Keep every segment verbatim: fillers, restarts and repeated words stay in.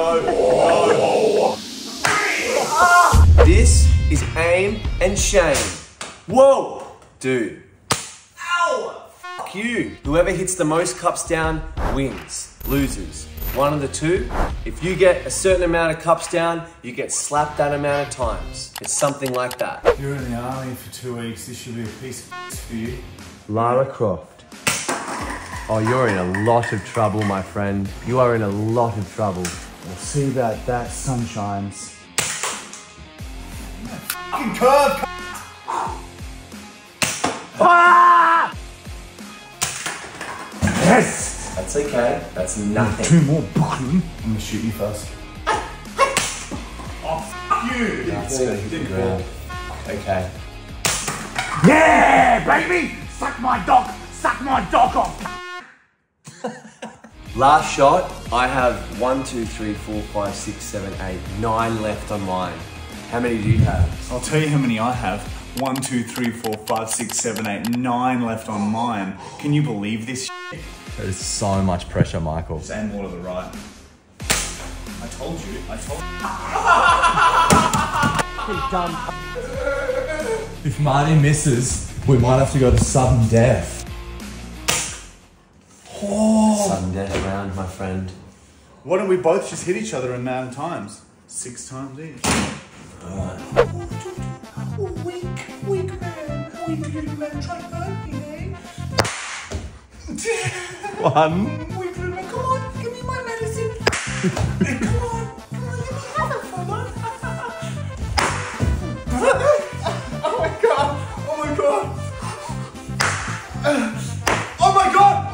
no, no. This is aim and shame. Whoa! Dude. Ow! Fuck you. Whoever hits the most cups down wins. Losers. One of the two. If you get a certain amount of cups down, you get slapped that amount of times. It's something like that. You're in the army for two weeks. This should be a piece of piss for you. Lara Croft. Oh, you're in a lot of trouble, my friend. You are in a lot of trouble. We'll see about that, sunshines. Fucking curve. Ah! Yes! That's okay, that's nothing. Two more, buddy. I'm gonna shoot you first. Oh, f you! That's good. Okay. Yeah, baby! Suck my dog! Suck my dog off! Last shot, I have one, two, three, four, five, six, seven, eight, nine left on mine. How many do you have? I'll tell you how many I have. One, two, three, four, five, six, seven, eight, nine left on mine. Can you believe this shit? That is so much pressure, Michael. And more to the right. I told you, I told you. Dumb. If Marty misses, we might have to go to sudden death. Oh. Sudden death round, my friend. Why don't we both just hit each other in nine times? Six times each. Alright. One. Come on, give me my medicine. Come on, come on, let me have it, fella. Oh my god, oh my god. Oh my god.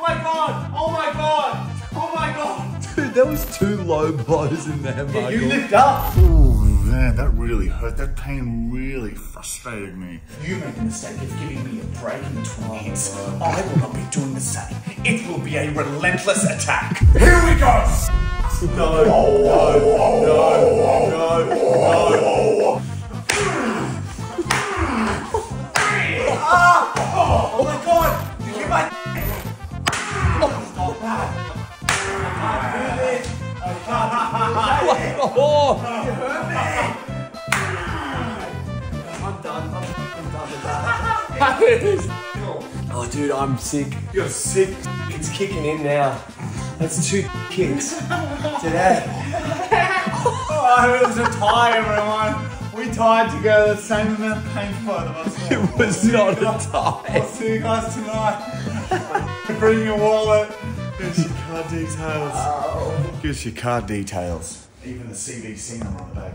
Oh my god, oh my god, oh my god. Dude, that was two low blows in there, Michael. Yeah, you lift up. Man, that really hurt. That pain really frustrated me. You make the mistake of giving me a break in twenty minutes. Oh, I will not be doing the same. It will be a relentless attack. Here we go! No, no, no, no, no. Ah! Oh my god! Did you hear my oh, stop that. I can't do this. I can't do this. Oh! You hurt me! Oh, dude, I'm sick. You're sick. It's kicking in now. That's two kicks today. Oh, I was so tired, everyone. We tired together, the same amount of pain for both of us. It was not a tie. I'll see you guys tonight. Bring your wallet. Give us your card details. Give us your card details. Even the C V C number on the back.